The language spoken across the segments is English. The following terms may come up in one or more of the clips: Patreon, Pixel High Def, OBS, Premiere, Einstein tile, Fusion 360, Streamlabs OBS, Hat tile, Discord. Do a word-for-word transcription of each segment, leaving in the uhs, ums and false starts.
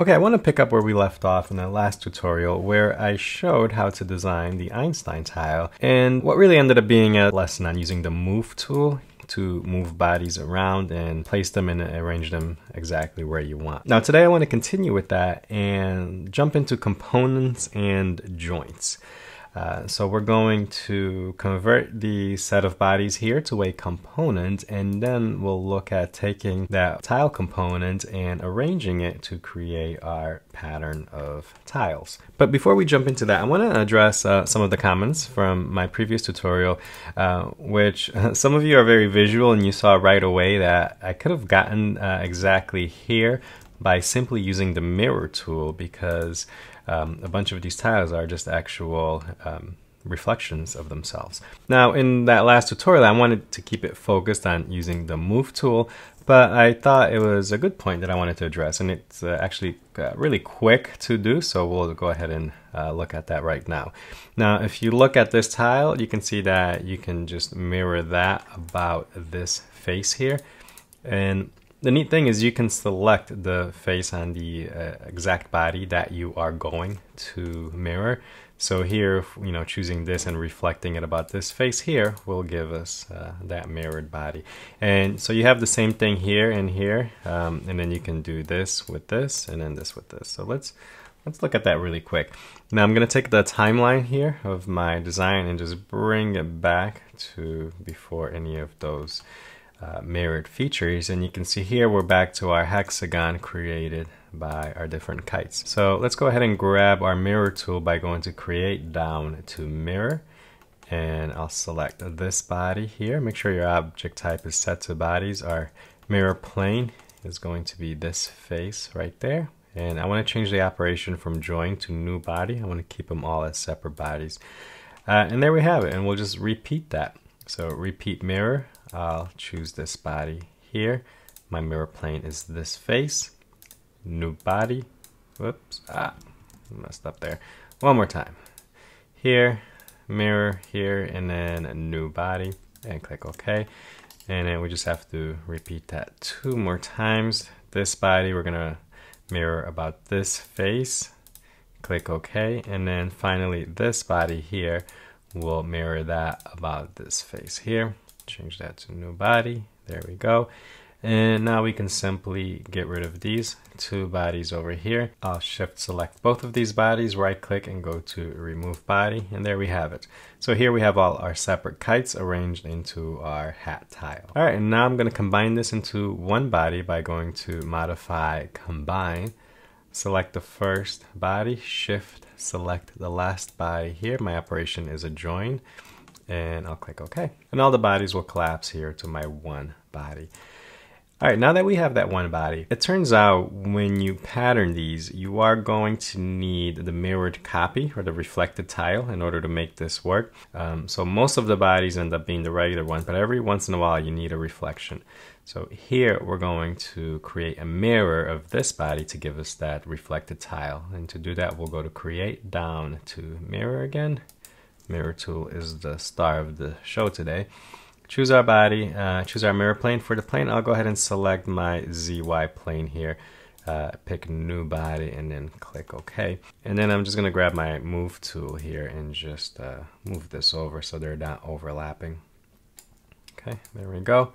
Okay, I want to pick up where we left off in that last tutorial where I showed how to design the Einstein tile, and what really ended up being a lesson on using the move tool to move bodies around and place them and arrange them exactly where you want. Now today I want to continue with that and jump into components and joints. Uh, so we're going to convert the set of bodies here to a component, and then we'll look at taking that tile component and arranging it to create our pattern of tiles. But before we jump into that, I want to address uh, some of the comments from my previous tutorial, uh, which uh, some of you are very visual and you saw right away that I could have gotten uh, exactly here by simply using the mirror tool, because Um, a bunch of these tiles are just actual um, reflections of themselves. Now, in that last tutorial, I wanted to keep it focused on using the move tool, but I thought it was a good point that I wanted to address, and it's uh, actually uh, really quick to do, so we'll go ahead and uh, look at that right now. Now, if you look at this tile, you can see that you can just mirror that about this face here, and the neat thing is you can select the face on the uh, exact body that you are going to mirror. So here, you know, choosing this and reflecting it about this face here will give us uh, that mirrored body. And so you have the same thing here and here, um, and then you can do this with this, and then this with this. So let's let's look at that really quick. Now I'm going to take the timeline here of my design and just bring it back to before any of those Uh, mirrored features, and you can see here we're back to our hexagon created by our different kites. So let's go ahead and grab our mirror tool by going to create down to mirror, and I'll select this body here. Make sure your object type is set to bodies. Our mirror plane is going to be this face right there, and I want to change the operation from join to new body. I want to keep them all as separate bodies, uh, and there we have it, and we'll just repeat that. So repeat mirror, I'll choose this body here. My mirror plane is this face. New body. Whoops. Ah, messed up there. One more time. Here, mirror here, and then a new body. And click OK. And then we just have to repeat that two more times. This body, we're going to mirror about this face. Click OK. And then finally, this body here, we'll mirror that about this face here. Change that to new body. There we go. And now we can simply get rid of these two bodies over here. I'll shift select both of these bodies, right click, and go to remove body. And there we have it. So here we have all our separate kites arranged into our hat tile. All right, and now I'm going to combine this into one body by going to modify combine. Select the first body, shift select the last body here. My operation is a join. And I'll click OK. And all the bodies will collapse here to my one body. All right, now that we have that one body, it turns out when you pattern these, you are going to need the mirrored copy or the reflected tile in order to make this work. Um, so most of the bodies end up being the regular one, but every once in a while you need a reflection. So here we're going to create a mirror of this body to give us that reflected tile. And to do that, we'll go to create down to mirror again. Mirror tool is the star of the show today. Choose our body, uh, choose our mirror plane. For the plane, I'll go ahead and select my Z Y plane here. Uh, pick new body and then click OK. And then I'm just going to grab my move tool here and just uh, move this over so they're not overlapping. Okay, there we go.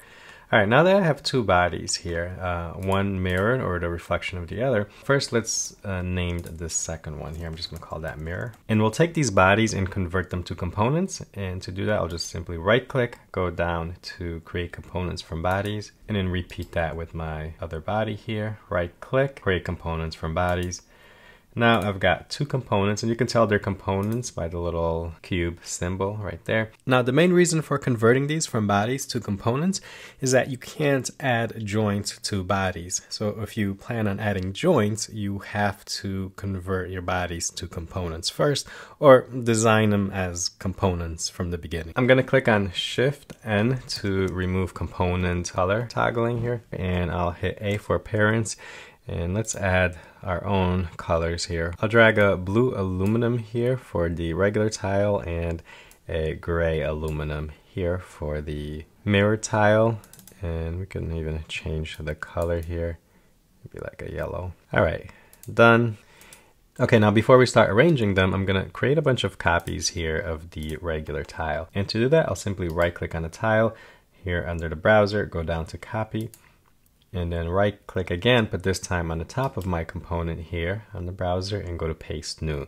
All right, now that I have two bodies here, uh, one mirrored or the reflection of the other, first let's uh, name this second one here. I'm just going to call that mirror. And we'll take these bodies and convert them to components. And to do that, I'll just simply right-click, go down to create components from bodies, and then repeat that with my other body here. Right-click, create components from bodies. Now I've got two components, and you can tell they're components by the little cube symbol right there. Now the main reason for converting these from bodies to components is that you can't add joints to bodies. So if you plan on adding joints, you have to convert your bodies to components first, or design them as components from the beginning. I'm going to click on Shift N to remove component color toggling here, and I'll hit A for parents. And let's add our own colors here. I'll drag a blue aluminum here for the regular tile and a gray aluminum here for the mirror tile. And we can even change the color here. It'd be like a yellow. All right, Done. Okay, now before we start arranging them, I'm gonna create a bunch of copies here of the regular tile. And to do that, I'll simply right click on the tile here under the browser, go down to copy, and then right click again, but this time on the top of my component here on the browser and go to paste new.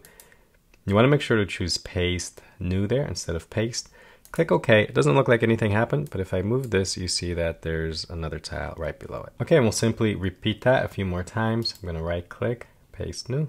You wanna make sure to choose paste new there instead of paste. Click OK. It doesn't look like anything happened, but if I move this, you see that there's another tile right below it. Okay, and we'll simply repeat that a few more times. I'm gonna right click, paste new.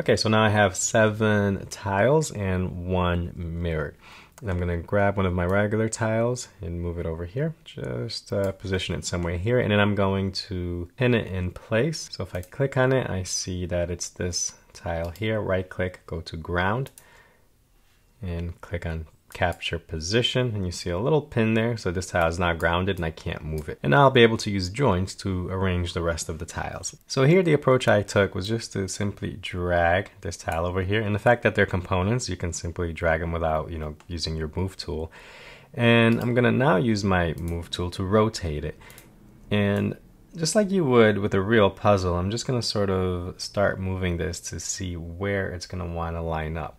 Okay, so now I have seven tiles and one mirror. And I'm gonna grab one of my regular tiles and move it over here. Just uh, position it somewhere here, and then I'm going to pin it in place. So if I click on it, I see that it's this tile here. Right click, go to ground, and click on capture position, and you see a little pin there. So this tile is not grounded and I can't move it. And now I'll be able to use joins to arrange the rest of the tiles. So here the approach I took was just to simply drag this tile over here, and the fact that they're components, you can simply drag them without, you know, using your move tool. And I'm gonna now use my move tool to rotate it. And just like you would with a real puzzle, I'm just gonna sort of start moving this to see where it's gonna wanna line up.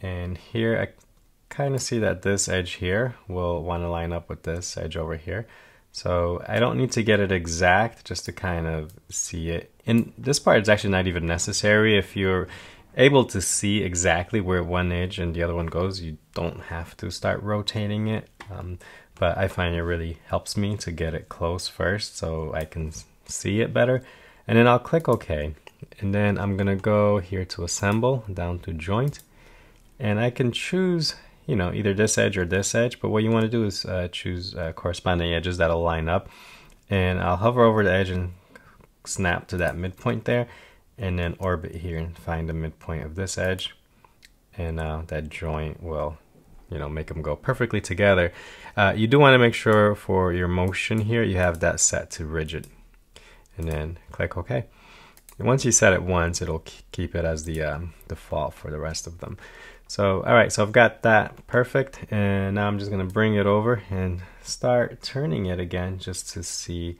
And here I kind of see that this edge here will want to line up with this edge over here. So I don't need to get it exact, just to kind of see it. And this part is actually not even necessary. If you're able to see exactly where one edge and the other one goes, you don't have to start rotating it. Um, but I find it really helps me to get it close first so I can see it better. And then I'll click OK. And then I'm gonna go here to assemble, down to joint, and I can choose, you know, either this edge or this edge, but what you want to do is uh, choose uh, corresponding edges that'll line up. And I'll hover over the edge and snap to that midpoint there, and then orbit here and find the midpoint of this edge, and uh, that joint will, you know, make them go perfectly together. Uh, you do want to make sure for your motion here you have that set to rigid, and then click OK. And once you set it once, it'll keep it as the um, default for the rest of them. So, all right, so I've got that perfect, and now I'm just gonna bring it over and start turning it again just to see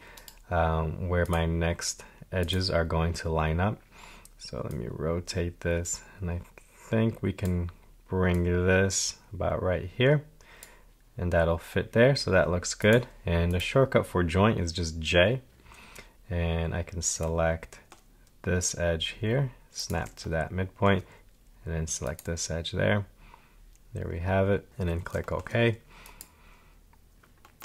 um, where my next edges are going to line up. So let me rotate this, and I think we can bring this about right here, and that'll fit there, so that looks good. And the shortcut for joint is just J, and I can select this edge here, snap to that midpoint, and then select this edge there. There we have it, and then click OK.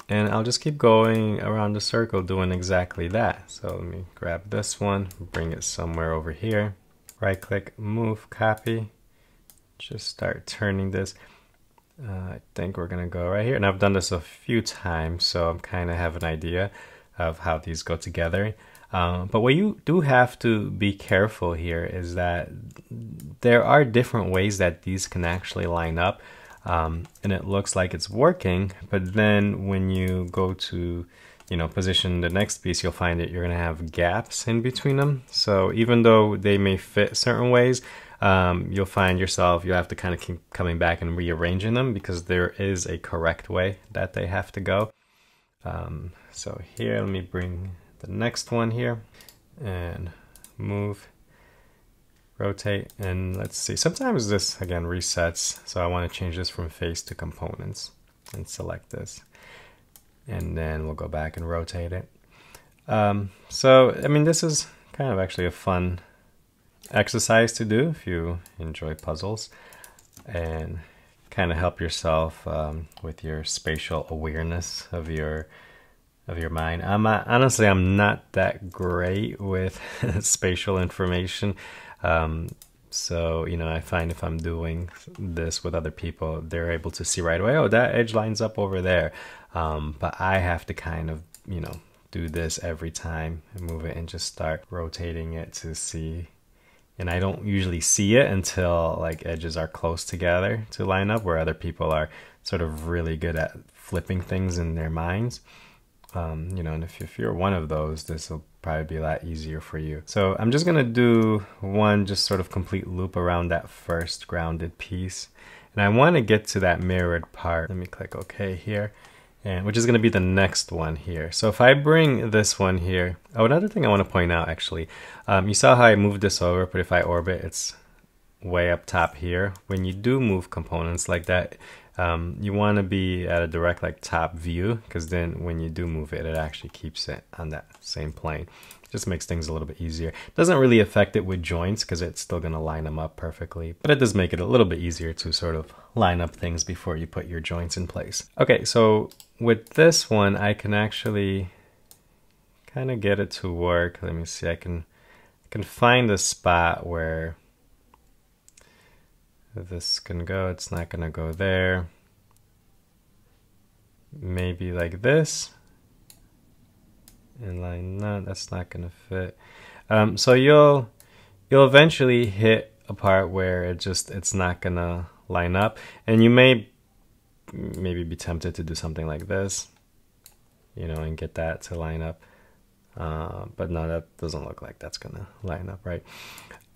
And I'll just keep going around the circle doing exactly that. So let me grab this one, bring it somewhere over here, right click, move, copy, just start turning this. Uh, I think we're gonna go right here, and I've done this a few times, so I'm kinda have an idea of how these go together. Um, but what you do have to be careful here is that there are different ways that these can actually line up, um, and it looks like it's working, but then when you go to, you know, position the next piece, you'll find that you're gonna have gaps in between them. So even though they may fit certain ways, um, you'll find yourself, you'll have to kind of keep coming back and rearranging them because there is a correct way that they have to go. Um, so here, let me bring the next one here and move, rotate, and let's see, sometimes this again resets, so I want to change this from face to components and select this, and then we'll go back and rotate it. Um, so I mean, this is kind of actually a fun exercise to do if you enjoy puzzles and kind of help yourself um, with your spatial awareness of your of your mind. I'm uh, honestly, I'm not that great with spatial information. Um, so, you know, I find if I'm doing this with other people, they're able to see right away, oh, that edge lines up over there. Um, but I have to kind of, you know, do this every time and move it and just start rotating it to see. And I don't usually see it until like edges are close together to line up, where other people are sort of really good at flipping things in their minds. Um, you know, and if, if you're one of those, this will probably be a lot easier for you. So I'm just gonna do one just sort of complete loop around that first grounded piece, and I want to get to that mirrored part. Let me click OK here, and which is going to be the next one here. So if I bring this one here, oh, another thing I want to point out actually, um, you saw how I moved this over, but if I orbit, it's way up top here. When you do move components like that, um, you want to be at a direct like top view, because then when you do move it, it actually keeps it on that same plane. Just makes things a little bit easier. Doesn't really affect it with joints because it's still going to line them up perfectly, but it does make it a little bit easier to sort of line up things before you put your joints in place. Okay, so with this one, I can actually kind of get it to work. Let me see, I can, I can find a spot where this can go. It's not going to go there. Maybe like this. And like, no, that's not gonna fit. Um, so you'll you'll eventually hit a part where it just it's not gonna line up, and you may maybe be tempted to do something like this, you know, and get that to line up. Uh, but no, that doesn't look like that's gonna line up, right?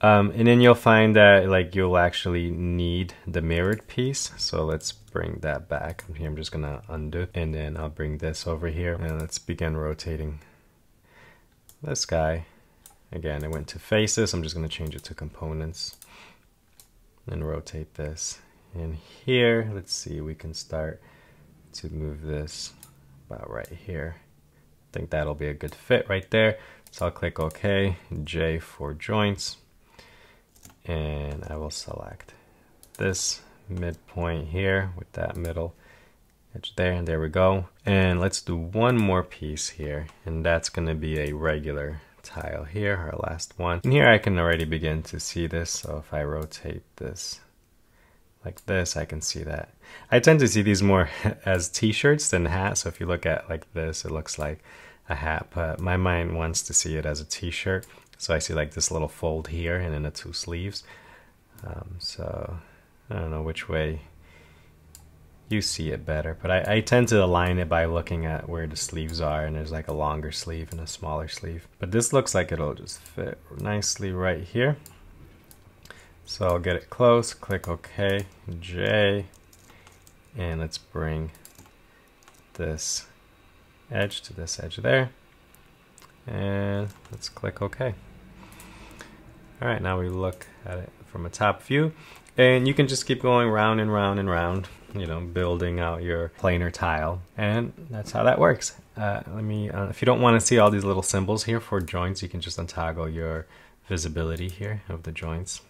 Um, and then you'll find that like you'll actually need the mirrored piece. So let's bring that back here. I'm just gonna undo, and then I'll bring this over here, and let's begin rotating this guy. Again, it went to faces. I'm just gonna change it to components and rotate this in here. Let's see, we can start to move this about right here. I think that'll be a good fit right there. So I'll click OK, J for joints. And I will select this midpoint here with that middle edge there, and there we go. And let's do one more piece here, and that's going to be a regular tile here, our last one. And here I can already begin to see this, so if I rotate this like this, I can see that. I tend to see these more as t-shirts than hats, so if you look at like this, it looks like a hat, but my mind wants to see it as a t-shirt. So I see like this little fold here and then the two sleeves. Um, so I don't know which way you see it better, but I, I tend to align it by looking at where the sleeves are, and there's like a longer sleeve and a smaller sleeve. But this looks like it'll just fit nicely right here. So I'll get it close, click OK, J, and let's bring this edge to this edge there. And let's click OK. All right, now we look at it from a top view, and you can just keep going round and round and round, you know, building out your planar tile, and that's how that works. Uh, let me, uh, if you don't want to see all these little symbols here for joints, you can just untoggle your visibility here of the joints.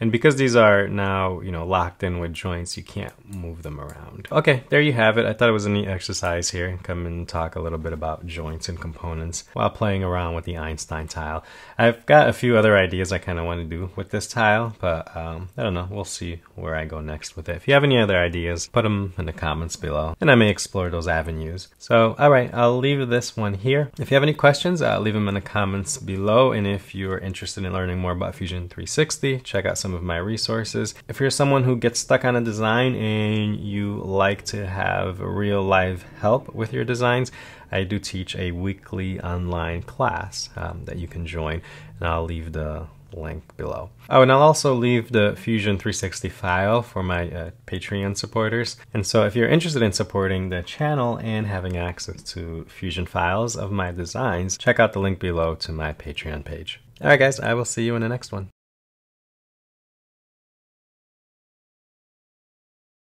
And because these are now, you know, locked in with joints, you can't move them around. Okay, there you have it. I thought it was a neat exercise here. Come and talk a little bit about joints and components while playing around with the Einstein tile. I've got a few other ideas I kind of want to do with this tile, but um, I don't know. We'll see where I go next with it. If you have any other ideas, put them in the comments below, and I may explore those avenues. So, all right, I'll leave this one here. If you have any questions, uh, leave them in the comments below. And if you're interested in learning more about Fusion three sixty, check out some of my resources. If you're someone who gets stuck on a design and you like to have real live help with your designs, I do teach a weekly online class um, that you can join, and I'll leave the link below. Oh, and I'll also leave the Fusion three sixty file for my uh, Patreon supporters. And so if you're interested in supporting the channel and having access to Fusion files of my designs, check out the link below to my Patreon page. All right, guys, I will see you in the next one.